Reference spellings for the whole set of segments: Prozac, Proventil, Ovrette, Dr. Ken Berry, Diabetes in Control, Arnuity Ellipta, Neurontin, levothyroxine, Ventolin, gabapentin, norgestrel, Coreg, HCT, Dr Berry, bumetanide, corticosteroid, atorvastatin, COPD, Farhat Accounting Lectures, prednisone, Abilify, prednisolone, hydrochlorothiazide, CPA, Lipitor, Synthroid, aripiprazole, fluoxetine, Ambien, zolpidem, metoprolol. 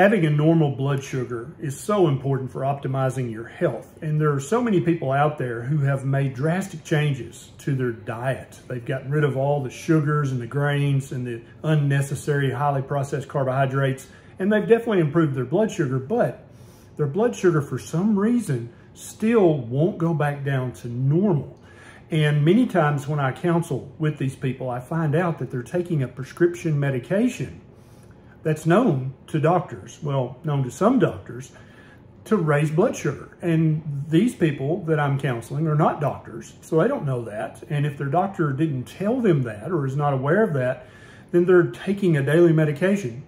Having a normal blood sugar is so important for optimizing your health. And there are so many people out there who have made drastic changes to their diet. They've gotten rid of all the sugars and the grains and the unnecessary highly processed carbohydrates. And they've definitely improved their blood sugar, but their blood sugar for some reason still won't go back down to normal. And many times when I counsel with these people, I find out that they're taking a prescription medication that's known to doctors, well, known to some doctors, to raise blood sugar. And these people that I'm counseling are not doctors, so they don't know that. And if their doctor didn't tell them that or is not aware of that, then they're taking a daily medication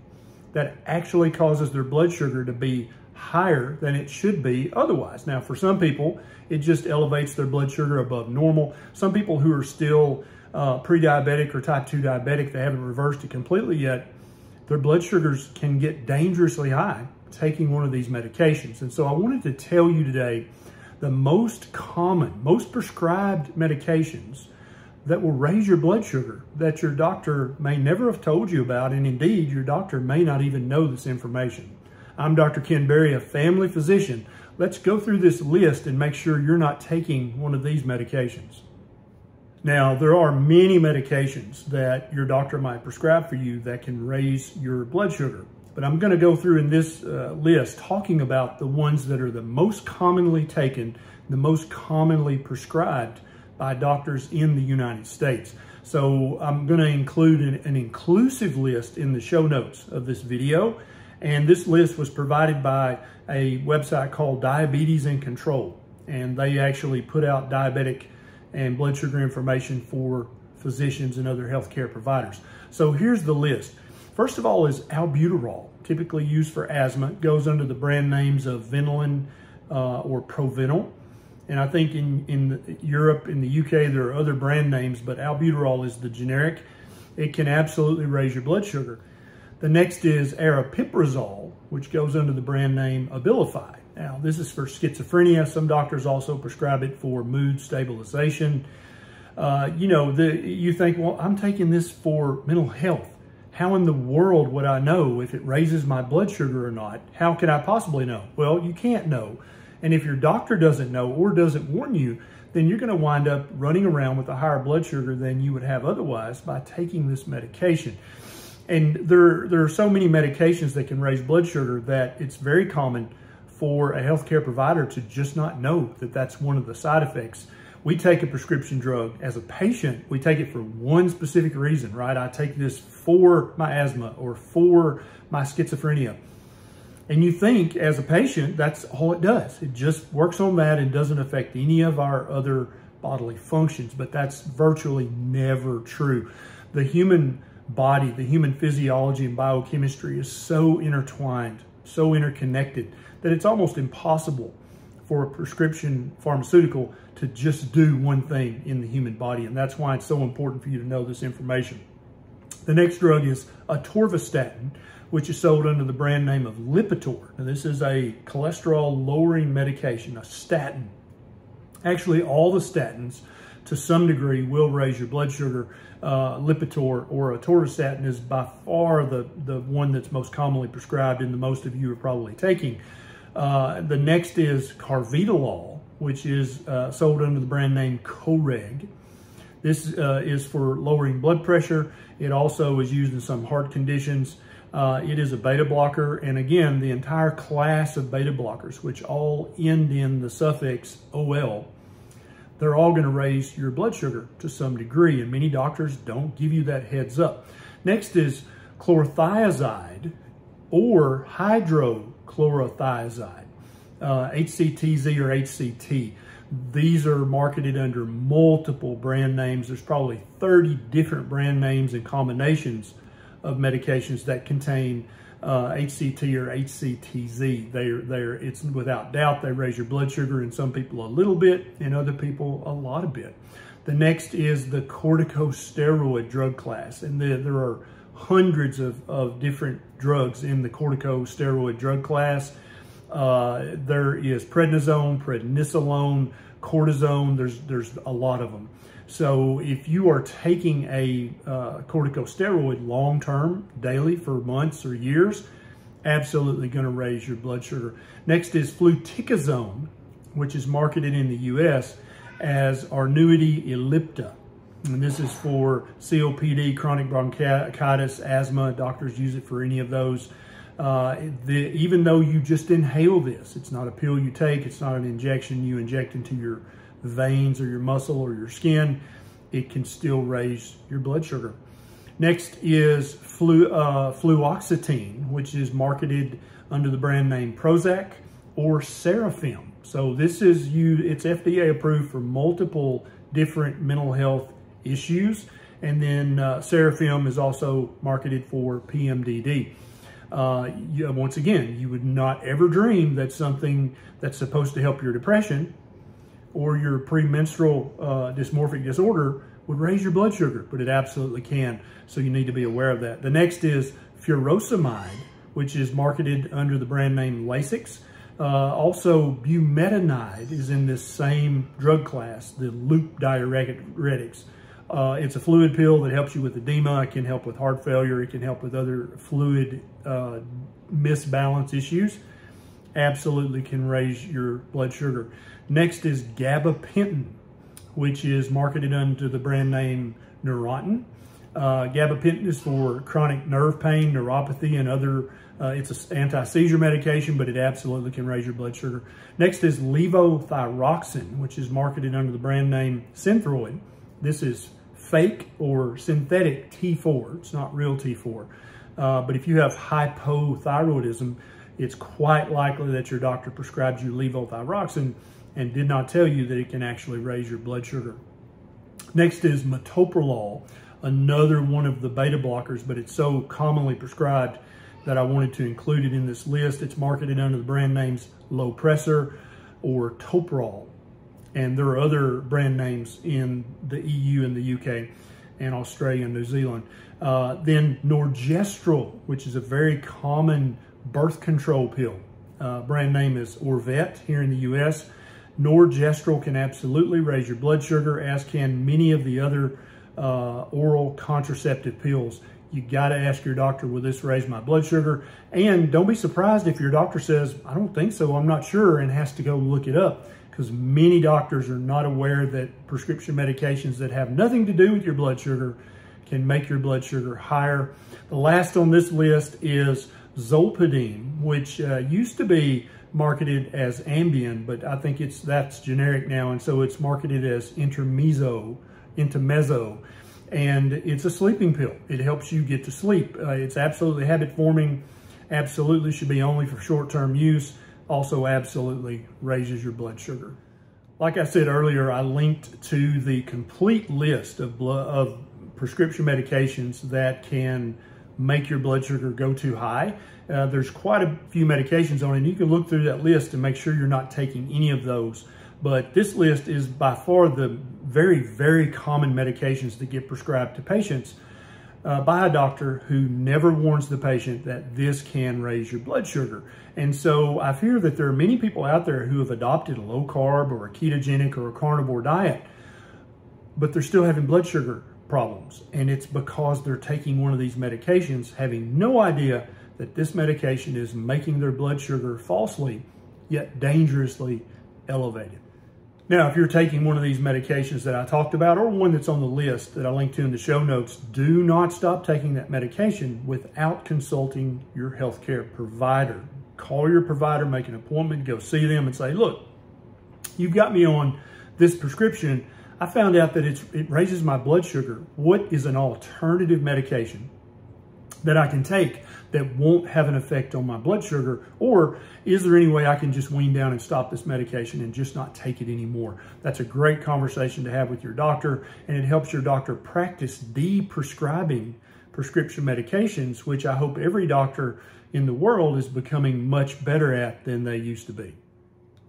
that actually causes their blood sugar to be higher than it should be otherwise. Now, for some people, it just elevates their blood sugar above normal. Some people who are still pre-diabetic or type 2 diabetic, they haven't reversed it completely yet, their blood sugars can get dangerously high taking one of these medications. And so I wanted to tell you today the most common, most prescribed medications that will raise your blood sugar that your doctor may never have told you about, and indeed your doctor may not even know this information. I'm Dr. Ken Berry, a family physician. Let's go through this list and make sure you're not taking one of these medications. Now, there are many medications that your doctor might prescribe for you that can raise your blood sugar, but I'm going to go through in this list talking about the ones that are the most commonly taken, the most commonly prescribed by doctors in the United States. So I'm going to include an inclusive list in the show notes of this video, and this list was provided by a website called Diabetes in Control, and they actually put out diabetic and blood sugar information for physicians and other healthcare providers. So here's the list. First of all is albuterol, typically used for asthma. It goes under the brand names of Ventolin or Proventil. And I think in Europe, in the UK, there are other brand names, but albuterol is the generic. It can absolutely raise your blood sugar. The next is aripiprazole, which goes under the brand name Abilify. Now, this is for schizophrenia. Some doctors also prescribe it for mood stabilization. You think, well, I'm taking this for mental health. How in the world would I know if it raises my blood sugar or not? How can I possibly know? Well, you can't know. And if your doctor doesn't know or doesn't warn you, then you're going to wind up running around with a higher blood sugar than you would have otherwise by taking this medication. And there are so many medications that can raise blood sugar that it's very common for a healthcare provider to just not know that that's one of the side effects. We take a prescription drug as a patient, we take it for one specific reason, right? I take this for my asthma or for my schizophrenia. And you think as a patient, that's all it does. It just works on that and doesn't affect any of our other bodily functions, but that's virtually never true. The human body, the human physiology and biochemistry is so intertwined, so interconnected that it's almost impossible for a prescription pharmaceutical to just do one thing in the human body. And that's why it's so important for you to know this information. The next drug is atorvastatin, which is sold under the brand name of Lipitor. Now, this is a cholesterol-lowering medication, a statin. Actually, all the statins, to some degree, will raise your blood sugar. Lipitor or atorvastatin is by far the one that's most commonly prescribed and the most of you are probably taking. The next is carvedilol, which is sold under the brand name Coreg. This is for lowering blood pressure. It also is used in some heart conditions. It is a beta blocker, and again, the entire class of beta blockers, which all end in the suffix OL, they're all going to raise your blood sugar to some degree, and many doctors don't give you that heads up. Next is chlorothiazide or hydrochlorothiazide, HCTZ or HCT. These are marketed under multiple brand names. There's probably 30 different brand names and combinations of medications that contain HCT or HCTZ. It's without doubt, they raise your blood sugar in some people a little bit, in other people a lot of bit. The next is the corticosteroid drug class. And there are hundreds of different drugs in the corticosteroid drug class. There is prednisone, prednisolone, cortisone. There's a lot of them. So if you are taking a corticosteroid long-term, daily for months or years, absolutely going to raise your blood sugar. Next is fluticasone, which is marketed in the U.S. as Arnuity Ellipta. And this is for COPD, chronic bronchitis, asthma. Doctors use it for any of those. Even though you just inhale this, it's not a pill you take, it's not an injection you inject into your veins or your muscle or your skin, it can still raise your blood sugar. Next is fluoxetine, which is marketed under the brand name Prozac or Serafem. So this is it's FDA approved for multiple different mental health issues. And then Serafem is also marketed for PMDD. Once again, you would not ever dream that something that's supposed to help your depression or your premenstrual dysmorphic disorder would raise your blood sugar, but it absolutely can. So you need to be aware of that. The next is furosemide, which is marketed under the brand name Lasix. Also, bumetanide is in this same drug class, the loop diuretics. It's a fluid pill that helps you with edema. It can help with heart failure. It can help with other fluid misbalance issues. Absolutely can raise your blood sugar. Next is gabapentin, which is marketed under the brand name Neurontin. Gabapentin is for chronic nerve pain, neuropathy, and other, it's an anti-seizure medication, but it absolutely can raise your blood sugar. Next is levothyroxine, which is marketed under the brand name Synthroid. This is fake or synthetic T4. It's not real T4. But if you have hypothyroidism, it's quite likely that your doctor prescribed you levothyroxine and did not tell you that it can actually raise your blood sugar. Next is metoprolol, another one of the beta blockers, but it's so commonly prescribed that I wanted to include it in this list. It's marketed under the brand names Lopressor or Toprol. And there are other brand names in the EU and the UK and Australia and New Zealand. Then Norgestrel, which is a very common birth control pill. Brand name is Ovrette here in the US. Norgestrel can absolutely raise your blood sugar, as can many of the other oral contraceptive pills. You gotta ask your doctor, will this raise my blood sugar? And don't be surprised if your doctor says, I don't think so, I'm not sure, and has to go look it up, because many doctors are not aware that prescription medications that have nothing to do with your blood sugar can make your blood sugar higher. The last on this list is zolpidem, which used to be marketed as Ambien, but I think that's generic now, and so it's marketed as Intermezzo, and it's a sleeping pill. It helps you get to sleep. It's absolutely habit-forming, absolutely should be only for short-term use, also absolutely raises your blood sugar. Like I said earlier, I linked to the complete list of prescription medications that can make your blood sugar go too high. There's quite a few medications on it, and you can look through that list and make sure you're not taking any of those. But this list is by far the very, very common medications that get prescribed to patients by a doctor who never warns the patient that this can raise your blood sugar. And so I fear that there are many people out there who have adopted a low carb or a ketogenic or a carnivore diet, but they're still having blood sugar problems. And it's because they're taking one of these medications, having no idea that this medication is making their blood sugar falsely, yet dangerously elevated. Now, if you're taking one of these medications that I talked about, or one that's on the list that I linked to in the show notes, do not stop taking that medication without consulting your healthcare provider. Call your provider, make an appointment, go see them and say, look, you've got me on this prescription. I found out that it raises my blood sugar. What is an alternative medication that I can take that won't have an effect on my blood sugar? Or is there any way I can just wean down and stop this medication and just not take it anymore? That's a great conversation to have with your doctor, and it helps your doctor practice de-prescribing prescription medications, which I hope every doctor in the world is becoming much better at than they used to be.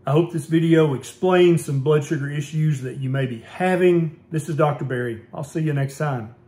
I hope this video explains some blood sugar issues that you may be having. This is Dr. Berry. I'll see you next time.